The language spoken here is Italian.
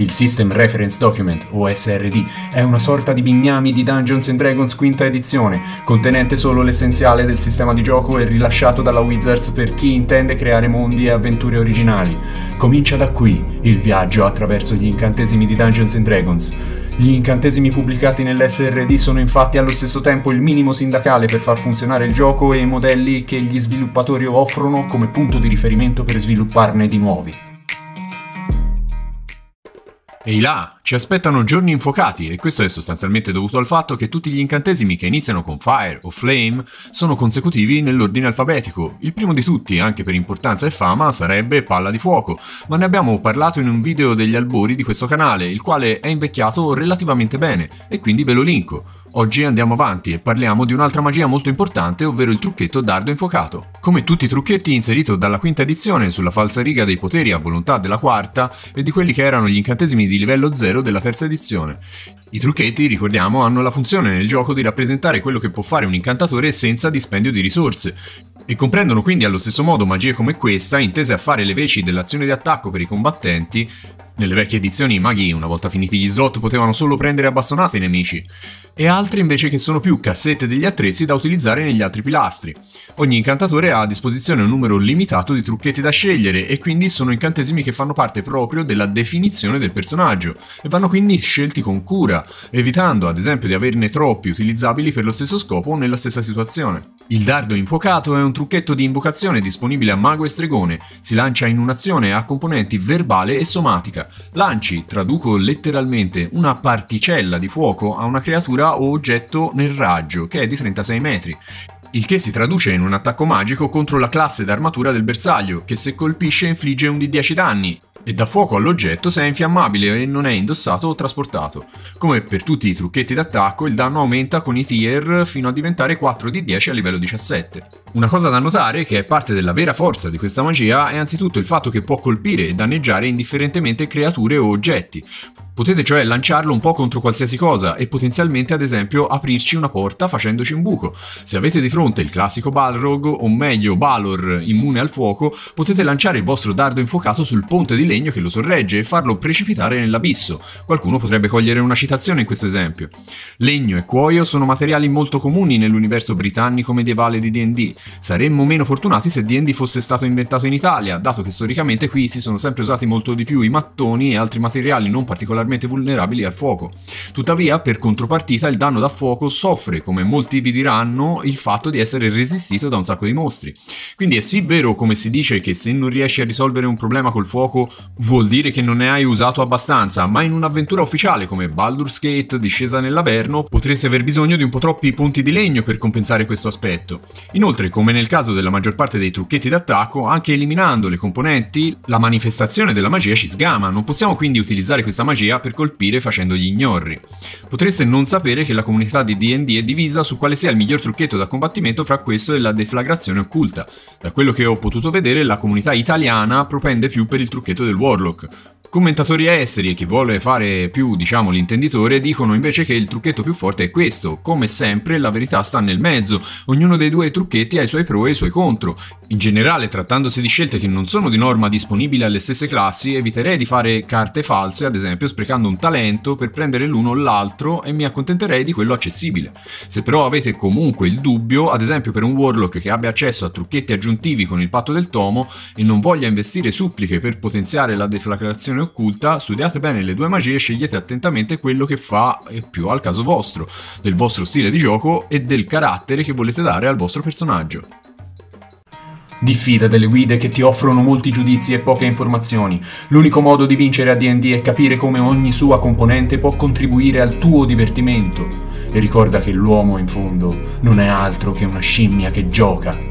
Il System Reference Document, o SRD, è una sorta di bignami di Dungeons & Dragons quinta edizione, contenente solo l'essenziale del sistema di gioco e rilasciato dalla Wizards per chi intende creare mondi e avventure originali. Comincia da qui il viaggio attraverso gli incantesimi di Dungeons & Dragons. Gli incantesimi pubblicati nell'SRD sono infatti allo stesso tempo il minimo sindacale per far funzionare il gioco e i modelli che gli sviluppatori offrono come punto di riferimento per svilupparne di nuovi. Ehi là, ci aspettano giorni infuocati e questo è sostanzialmente dovuto al fatto che tutti gli incantesimi che iniziano con Fire o Flame sono consecutivi nell'ordine alfabetico. Il primo di tutti, anche per importanza e fama, sarebbe Palla di Fuoco, ma ne abbiamo parlato in un video degli albori di questo canale, il quale è invecchiato relativamente bene e quindi ve lo linko. Oggi andiamo avanti e parliamo di un'altra magia molto importante, ovvero il trucchetto Dardo Infuocato. Come tutti i trucchetti inserito dalla quinta edizione sulla falsariga dei poteri a volontà della quarta e di quelli che erano gli incantesimi di livello 0 della terza edizione. I trucchetti, ricordiamo, hanno la funzione nel gioco di rappresentare quello che può fare un incantatore senza dispendio di risorse, e comprendono quindi allo stesso modo magie come questa, intese a fare le veci dell'azione di attacco per i combattenti. Nelle vecchie edizioni i maghi, una volta finiti gli slot, potevano solo prendere a bastonate i nemici, e altre invece che sono più cassette degli attrezzi da utilizzare negli altri pilastri. Ogni incantatore ha a disposizione un numero limitato di trucchetti da scegliere, e quindi sono incantesimi che fanno parte proprio della definizione del personaggio, e vanno quindi scelti con cura, evitando ad esempio di averne troppi utilizzabili per lo stesso scopo o nella stessa situazione. Il Dardo Infuocato è un trucchetto di invocazione disponibile a mago e stregone, si lancia in un'azione a componenti verbale e somatica. Lanci, traduco letteralmente, una particella di fuoco a una creatura o oggetto nel raggio, che è di 36 metri. Il che si traduce in un attacco magico contro la classe d'armatura del bersaglio, che se colpisce infligge un D10 danni, e dà fuoco all'oggetto se è infiammabile e non è indossato o trasportato. Come per tutti i trucchetti d'attacco, il danno aumenta con i tier fino a diventare 4d10 a livello 17. Una cosa da notare, che è parte della vera forza di questa magia, è anzitutto il fatto che può colpire e danneggiare indifferentemente creature o oggetti. Potete cioè lanciarlo un po' contro qualsiasi cosa e potenzialmente ad esempio aprirci una porta facendoci un buco. Se avete di fronte il classico Balrog, o meglio Balor, immune al fuoco, potete lanciare il vostro dardo infuocato sul ponte di legno che lo sorregge e farlo precipitare nell'abisso. Qualcuno potrebbe cogliere una citazione in questo esempio. Legno e cuoio sono materiali molto comuni nell'universo britannico medievale di D&D. Saremmo meno fortunati se D&D fosse stato inventato in Italia, dato che storicamente qui si sono sempre usati molto di più i mattoni e altri materiali non particolarmente vulnerabili al fuoco. Tuttavia, per contropartita, il danno da fuoco soffre, come molti vi diranno, il fatto di essere resistito da un sacco di mostri. Quindi è sì vero, come si dice, che se non riesci a risolvere un problema col fuoco vuol dire che non ne hai usato abbastanza, ma in un'avventura ufficiale come Baldur's Gate, discesa nell'Averno, potresti aver bisogno di un po' troppi punti di legno per compensare questo aspetto. Inoltre, come nel caso della maggior parte dei trucchetti d'attacco, anche eliminando le componenti, la manifestazione della magia ci sgama. Non possiamo quindi utilizzare questa magia per colpire facendo gli ignorri. Potreste non sapere che la comunità di D&D è divisa su quale sia il miglior trucchetto da combattimento fra questo e la deflagrazione occulta. Da quello che ho potuto vedere, la comunità italiana propende più per il trucchetto del Warlock. Commentatori esteri e chi vuole fare più, diciamo, l'intenditore, dicono invece che il trucchetto più forte è questo. Come sempre, la verità sta nel mezzo. Ognuno dei due trucchetti ha i suoi pro e i suoi contro. In generale, trattandosi di scelte che non sono di norma disponibili alle stesse classi, eviterei di fare carte false, ad esempio sprecando un talento per prendere l'uno o l'altro, e mi accontenterei di quello accessibile. Se però avete comunque il dubbio, ad esempio per un Warlock che abbia accesso a trucchetti aggiuntivi con il patto del tomo e non voglia investire suppliche per potenziare la deflagrazione occulta, studiate bene le due magie e scegliete attentamente quello che fa più al caso vostro, del vostro stile di gioco e del carattere che volete dare al vostro personaggio. Diffida delle guide che ti offrono molti giudizi e poche informazioni. L'unico modo di vincere a D&D è capire come ogni sua componente può contribuire al tuo divertimento. E ricorda che l'uomo, in fondo, non è altro che una scimmia che gioca.